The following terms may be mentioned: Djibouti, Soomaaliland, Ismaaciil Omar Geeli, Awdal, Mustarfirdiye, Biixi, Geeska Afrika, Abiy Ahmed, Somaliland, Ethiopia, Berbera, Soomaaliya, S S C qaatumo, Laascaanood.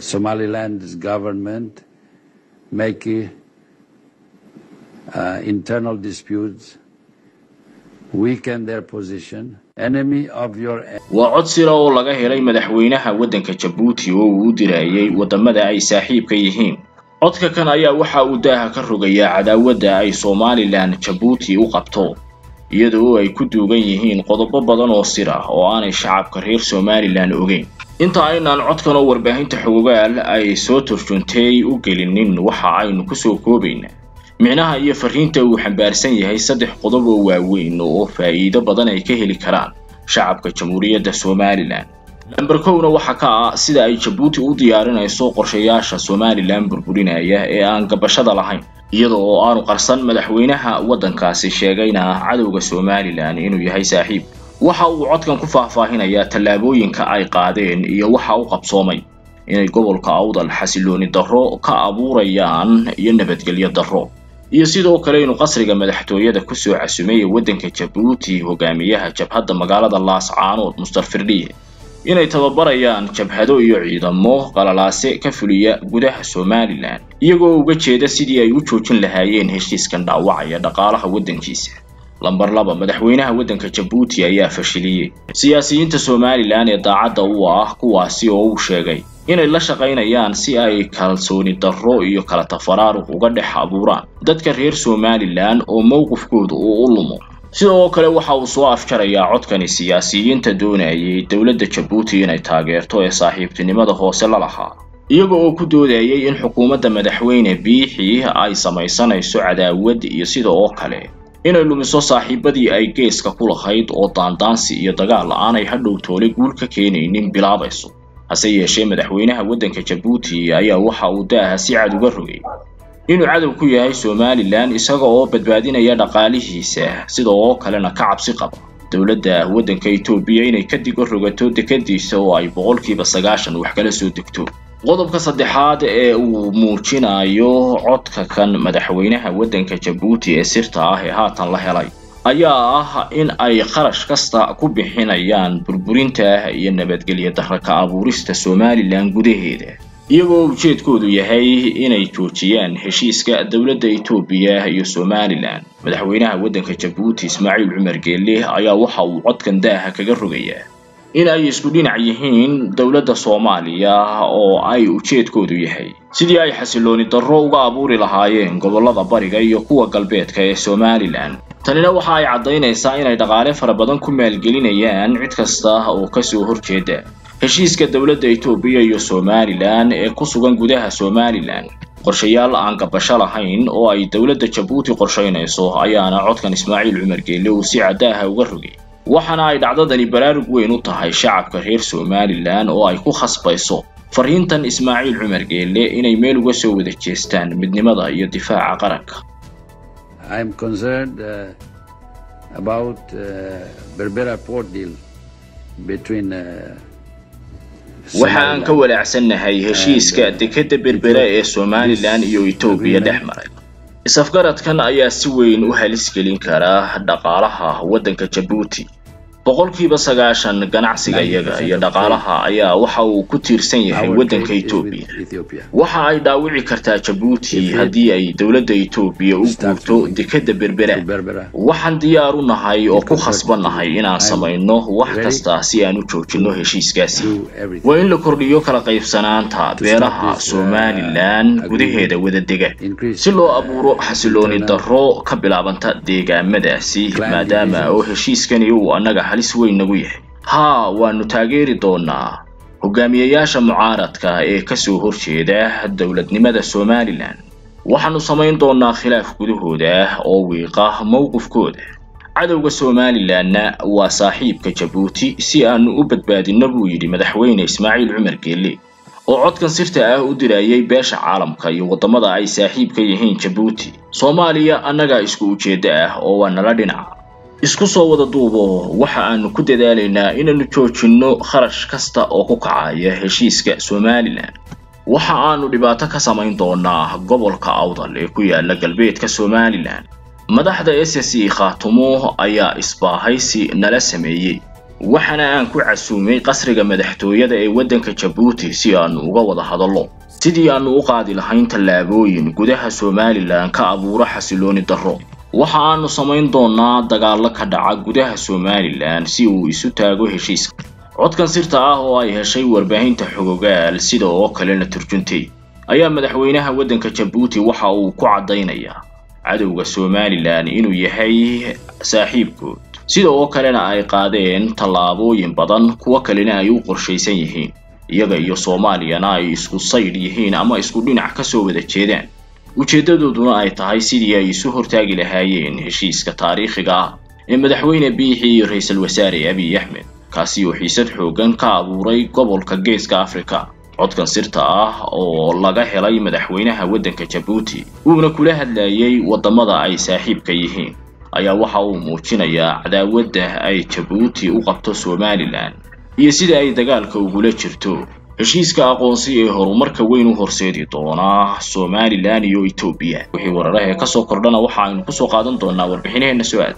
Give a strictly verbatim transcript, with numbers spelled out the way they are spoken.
Somaliland's government make uh, internal disputes, weaken their position. Enemy of your وعدسر oo laga helay madaxweynaha wadanka Djibouti oo uu direeyay wadamada ay saaxiibka yihiin. Codka kan ayaa waxa uu daaha ka rogayaa cadaawada ay Somaliland Djibouti u qabto, iyadoo ay ku duugan yihiin qodobo badan oo sir ah oo aanay shacabka reer Somaliland ogeyn. Inta aynaan codkan oo warbaahinta xogaal ay soo turjuntay u gelinin, waxa aynu ku soo koobaynaa micnaha iyo fariinta uu xambaarsan yahay saddex qodob oo waaweyn oo faa'iido badan ay ka heli karaan shacabka Jamhuuriyadda Soomaaliland. Lambar kow waxa ka ah sida ay Djibouti u diyaarinayso qorshayaasha Soomaaliland burburinaya ee aan gabashada lahayn, iyadoo aanu qarsan madaxweynaha wadankaasi sheegayna cadawga Soomaaliland inuu yahay saaxiib. Waxa uu codkan ku faahfaahinaya tallaabooyinka ay qaadeen iyo waxa uu qabsoomay inay gobolka Awdal xasilooni darro ka abuurayaan iyo nabadgelyo darro, iyo sidoo kale inuu qasriga madaxtooyada ku soo casumay wadanka Djibouti hogaamiyaha jabhadda magaalada Laascaanood Mustarfirdiye inay tababarayaan jabhado iyo ciidamo qalalaase ka fuliya gudaha Soomaaliland, iyagoo uga jeeda sidii ay u joojin lahaayeen heshiiskan dhaawacaya dhaqaalaha wadankiisa. Lambar laba madaxweynaha wadanka Djibouti ayaa fashiliyay siyaasiyiinta Soomaaliland ee daacadda u ah kuwaasi oo uu sheegay inay la shaqaynayaan si ay kalsooni darro iyo kala tafaraaruq uga dhex abuuraan dadka reer Soomaaliland oo mowqifkooda uu lumo. Sidoo kale waxa uu soo afjarayaa codkan siyaasiyiinta doonayay dawladda Djibouti inay taageerto ee saaxiibtinimada hoose la lahaa, iyagoo ku doodayay in xukuumadda madaxweyne Biixi ay samaysanayso cadaawad iyo sidoo kale inay lumiso saaxiibadii ay geeska ku lahayd oo daandaansi iyo dagaal aan ay hadhow toole guul ka keenaynin bilaabayso. Hase yeeshee madaxweynaha wadanka Djibouti ayaa waxa uu daaha si cad uga rogay inuu cadow ku yahay Soomaaliland, isaga oo badbaadinaya dhaqaalihiisa sidoo kalena ka cabsi qaba dawladda wadanka Ethiopia inay ka digo rogato dekeddiisa oo ay boqolkiiba sagaashan wax kala soo degto. Qodobka saddexaad ee uu muujinayo codka kan madaxweynaha wadanka Djibouti ee sirta ah ee haatan la helay ayaa ah in ay qarash kasta ku bixinayaan burburinta iyo nabadgelyo darro ka abuurista Soomaaliland gudaheeda, iyagoo ujeedkoodu yahay inay joojiyaan heshiiska dawladda Ethiopia iyo Soomaaliland. Madaxweynaha wadanka Djibouti Ismaaciil Omar Geeli ayaa waxa uu codkan daaha kaga rogayaa in ay isku dhinac yihiin dawladda Soomaaliya oo ay ujeedkoodu yahay sidii ay xasilooni darro uga abuuri lahaayeen gobolada bariga iyo kuwa galbeedka ee Soomaaliland. Tanina waxa ay cadaynaysaa inay dhaqaale fara badan ku maalgelinayaan cid kasta oo ka soo horjeeda heshiiska dawladda Ethiopia iyo Soomaaliland ee ku sugan gudaha Soomaaliland. Qorshayaal aan gabasho lahayn oo ay dawladda Djibouti qorsheynayso ayaana codkan Ismaaciil Omar Geeli uu si cadaaha uga rogay, waxaana ay dhacdadani baraarug weyn u tahay shacabka reer Soomaaliland oo ay ku khasbayso fariintan Ismaaciil Omar Geeli inay meel uga soo wada jeestaan midnimada iyo difaaca qaranka. I'm concerned uh, about uh, Berbera port deal between uh, waxaan ka walaacsannahay heshiiska dekedda Berbera ee Soomaaliland iyo Ethiopia dhexmaray. Isafgaradkan ayaa si weyn u halis gelin kara dhaqaalaha wadanka Djibouti. boqolkiiba sagaashan ganacsiga iyaga iyo dhaqaalaha ayaa waxa uu ku tiirsan yahay wadanka Ethiopia. Waxa ay dhaawici kartaa Djibouti haddii ay dawladda Ethiopia u guurto dekedda Berbera. Waxaan diyaar u nahay oo ku khasbannahay inaan samayno wax kasta si aan u joojino heshiiskaasi. Waa in la kordhiyo kala qaybsanaanta beeraha Soomaaliland gudaheeda wadadega si loo abuuro xasilooni darro ka bilaabanta deegaamadaasi, maadaama oo heshiiskani uu anaga ها ونتاجر دونا وجميعاش معارضك إيه كسو هرشيده الدولة نمدا Somaliland وحنو صمين دونا خلاف كده أو وقاه موقف كده عدو Somaliland وصاحب كجبوتي سيان وبد بعد النبوي لمدحوين إسماعيل عمر قلي وعد كان صرته ودرايي باش عالم كي وضمضة أي صاحب كيهين جبوتي صوماليا أنجا إسكو جده أو نلادنا isku soo wada duubo. Waxa aanu ku dadaalaynaa inaynu joojino kharash kasta oo ku kacaya heshiiska Soomaaliland. Waxa aanu dhibaato ka samayn doonaa gobolka Awdal ee ku yaala galbeedka Soomaaliland. Madaxda S S C qaatumo ayaa isbaahaysi nala sameeyay waxana aan ku casuumay qasriga madaxtooyada ee wadanka Djibouti si aan uga wada hadalno sidii aan u qaadi lahayn tallaabooyin gudaha Soomaaliland ka abuura xasilooni darro. Waxa aanu samayn doonaa dagaal ka dhaca gudaha Soomaaliland si uu isu taago heshiiska. Codkan sirta ah oo ay heshay warbaahinta xogagal sida oo kale la turjuntay ayaa madaxweynaha wadanka Djibouti waxa uu ku cadeynaya cadawga Soomaaliland inuu yahay saaxiibkood. sida oo kalena ay qaadeen talaabooyin badan kuwa kalena ay u qorshaysan yihiin iyaga iyo Soomaaliyana ay isku sayr yihiin ama isku dhinac ka soo wada jeedaan ujeedadooduna ay tahay sidii ay isu hortaagi lahaayeen heshiiska taariikhiga ah ee madaxweyne biixi iyo ra'iisul wasaare Abiy Ahmed kaasi oo xiisad xoogan ka abuuray gobolka Geeska Afrika. Codkan sirta ah oo laga helay madaxweynaha wadanka Djibouti wuxuuna kula hadlayay wadamada ay saaxiibka yihiin ayaa waxa uu muujinayaa cadaawadda ay Djibouti u qabto Soomaaliland iyo sida ay dagaalka ugu la jirto heshiiska aqoonsi ee horumarka weyn u horseedi doona Soomaaliland iyo Ethiopia. Wixii wararka ka soo kordhana waxa aynu ku soo qaadan doonaa warbixinaheena su'aad.